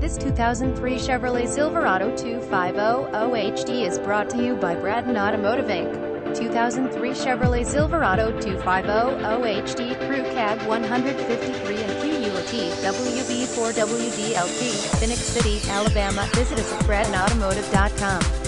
This 2003 Chevrolet Silverado 2500HD is brought to you by Bratton Automotive Inc. 2003 Chevrolet Silverado 2500HD Crew Cab 153 and QUT WB4WDLP, Phenix City, Alabama. Visit us at BrattonAutomotive.com.